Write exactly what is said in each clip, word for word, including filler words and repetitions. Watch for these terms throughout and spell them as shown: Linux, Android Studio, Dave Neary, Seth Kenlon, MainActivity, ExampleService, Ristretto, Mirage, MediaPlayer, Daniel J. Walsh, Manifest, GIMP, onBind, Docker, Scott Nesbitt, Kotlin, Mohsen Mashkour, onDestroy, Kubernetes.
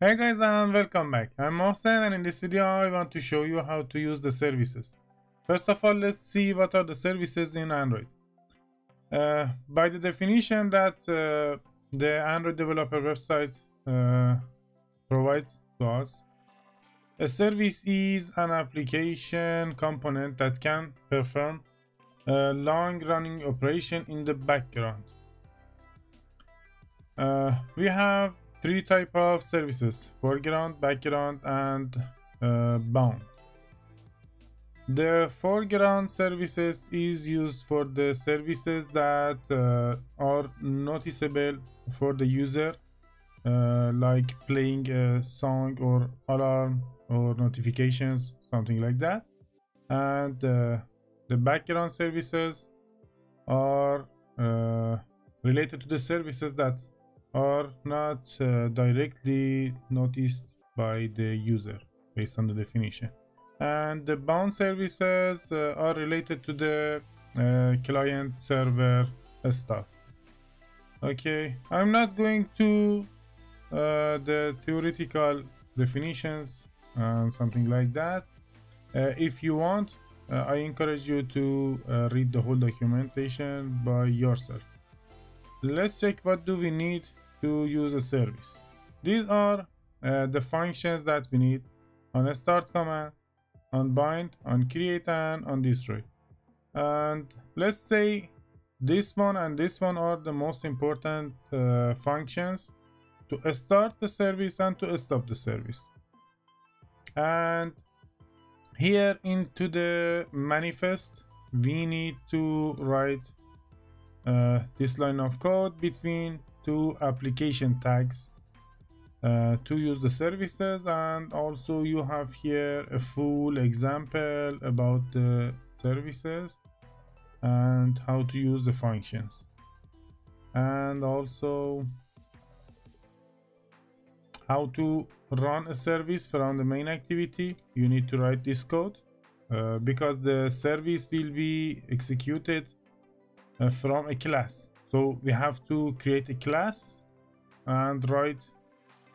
Hey guys and welcome back. I'm Mohsen and in this video I want to show you how to use the services. First of all, let's see what are the services in Android. Uh, by the definition that uh, the Android developer website uh, provides to us, a service is an application component that can perform a long-running operation in the background. Uh, we have three types of services: foreground, background and uh, bound. The foreground services is used for the services that uh, are noticeable for the user, uh, like playing a song or alarm or notifications, something like that. And uh, the background services are uh, related to the services that are not uh, directly noticed by the user based on the definition. And the bound services uh, are related to the uh, client server stuff. Okay, I'm not going to uh, the theoretical definitions and something like that. Uh, if you want, uh, I encourage you to uh, read the whole documentation by yourself. Let's check what do we need to use a service. These are uh, the functions that we need on a start command, on bind, on create and on destroy. And let's say this one and this one are the most important uh, functions to start the service and to stop the service. And here into the manifest we need to write uh, this line of code between two application tags Uh, to use the services. And also you have here a full example about the services and how to use the functions. And also how to run a service from the main activity. You need to write this code uh, because the service will be executed uh, from a class. So we have to create a class and write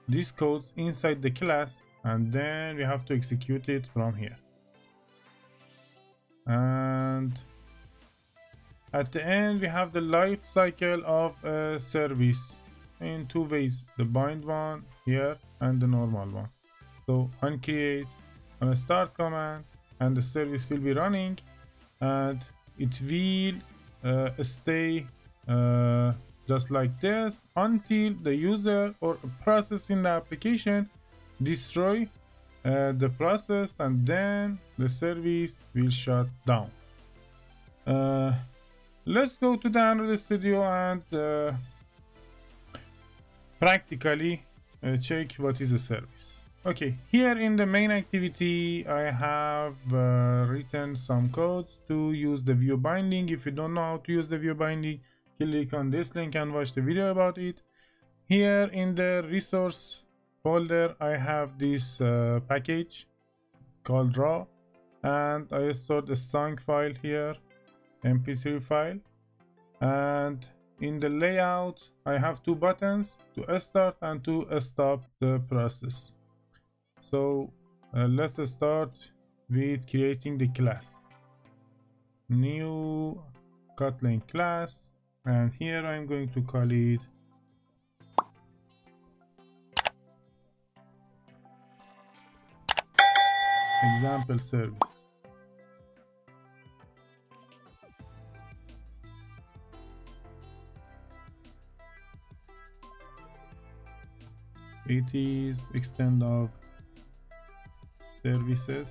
these codes inside the class, and then we have to execute it from here. And at the end we have the life cycle of a service in two ways: the bind one here and the normal one. So on create, on a start command, and the service will be running and it will uh, stay uh, just like this until the user or process in the application destroy uh, the process, and then the service will shut down. Uh, let's go to the Android Studio and uh, practically uh, check what is a service. Okay, here in the main activity I have uh, written some codes to use the view binding. If you don't know how to use the view binding, click on this link and watch the video about it. Here in the resource folder I have this uh, package called raw, and I stored the song file here, M P three file. And in the layout I have two buttons to start and to stop the process. So uh, let's start with creating the class. New Kotlin class. And here I'm going to call it example service. It is extend of services.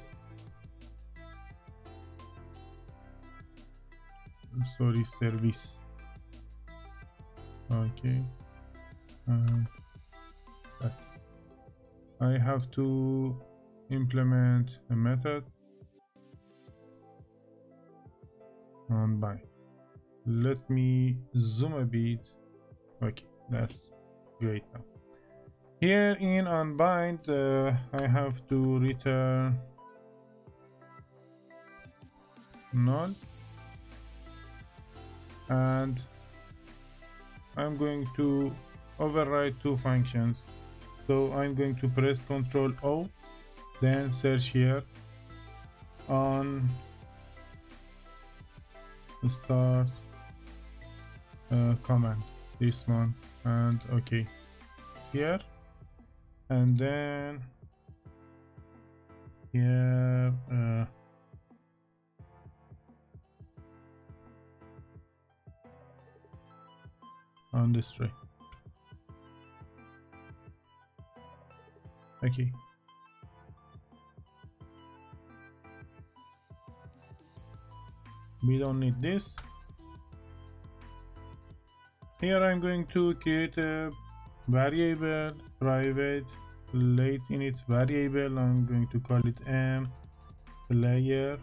Sorry, service. Okay, um, I have to implement a method onBind. Let me zoom a bit. Okay, that's great now. Here in onBind, uh, I have to return null, and I'm going to override two functions. So I'm going to press control O, then search here on start uh, command, this one, and okay here, and then here uh, on this tray. Okay. We don't need this. Here I'm going to create a variable, private late init variable. I'm going to call it m player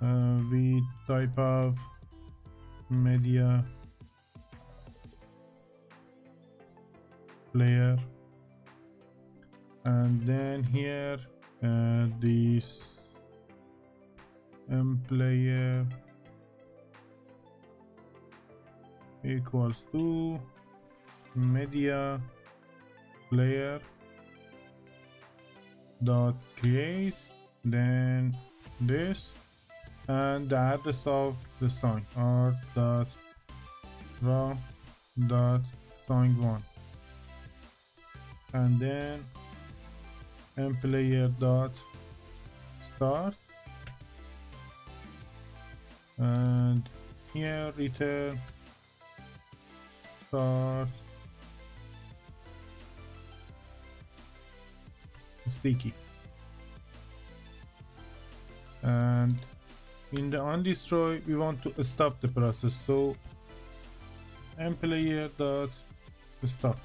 uh, with type of media player, and then here uh, this m player equals to media player dot create, then this, and the address of the song or dot raw dot song one, and then m player dot start, and here return start sticky. And in the onDestroy we want to stop the process, so m player dot stop.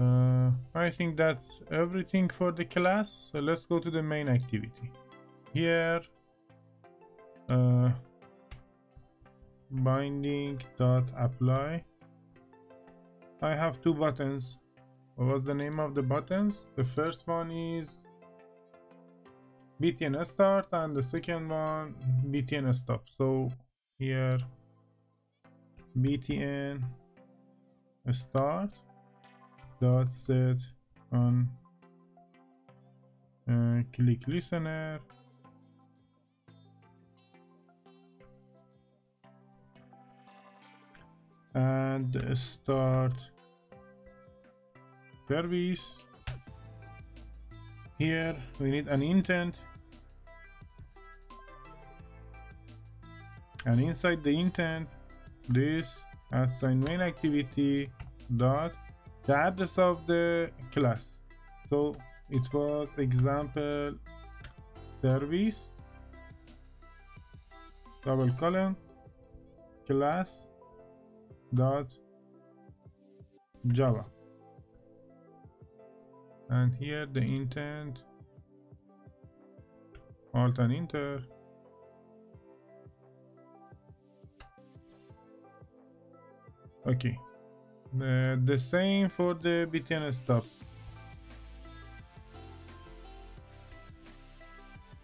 Uh, I think that's everything for the class. So let's go to the main activity. Here, uh, binding dot apply. I have two buttons. What was the name of the buttons? The first one is B T N start, and the second one B T N stop. So here, B T N start dot set on uh, click listener, and start service. Here we need an intent, and inside the intent this assign main activity dot the address of the class, so it was example service double colon class dot java, and here the intent alt and enter, okay. Uh, the same for the B T N stop,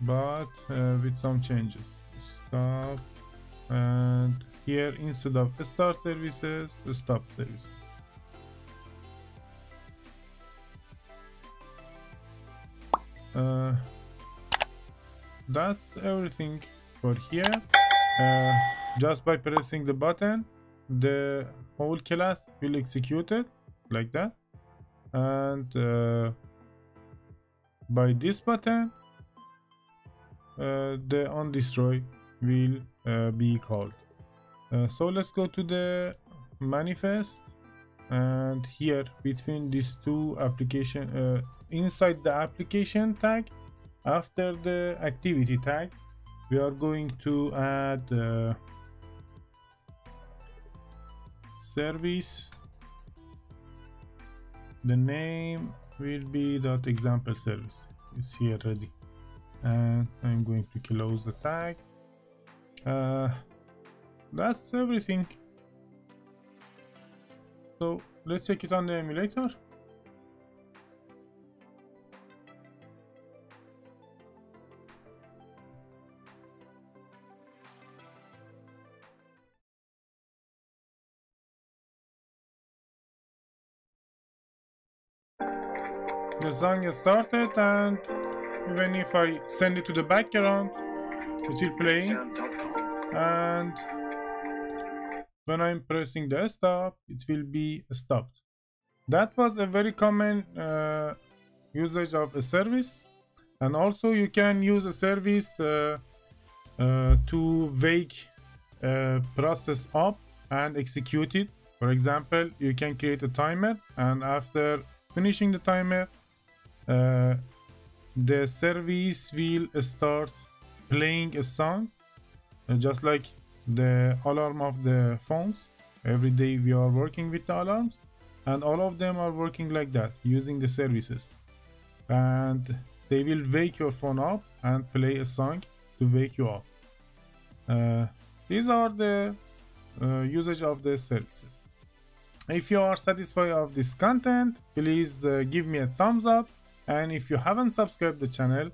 but uh, with some changes. Stop, and here instead of start services, stop services. Uh, that's everything for here. Uh, just by pressing the button, the whole class will execute it like that, and uh, by this button uh, the onDestroy will uh, be called. Uh, so let's go to the manifest, and here between these two application uh, inside the application tag, after the activity tag, we are going to add uh, service. The name will be dot example service. It's here ready, and I'm going to close the tag. Uh, that's everything. So let's check it on the emulator. the song is started, and even if I send it to the background, it's still playing. And when I'm pressing the stop, it will be stopped. That was a very common uh, usage of a service. And also you can use a service uh, uh, to wake a process up and execute it. For example, you can create a timer, and after finishing the timer, uh, the service will start playing a song, uh, just like the alarm of the phones. Every day we are working with the alarms, and all of them are working like that using the services, and they will wake your phone up and play a song to wake you up. Uh, these are the uh, usage of the services. If you are satisfied of this content, please uh, give me a thumbs up, and if you haven't subscribed the channel,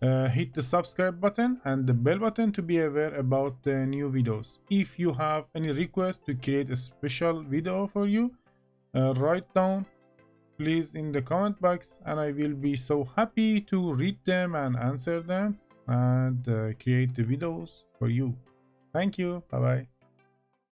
uh, hit the subscribe button and the bell button to be aware about the new videos. If you have any request to create a special video for you, uh, write down please in the comment box, and I will be so happy to read them and answer them and uh, create the videos for you. Thank you. Bye bye.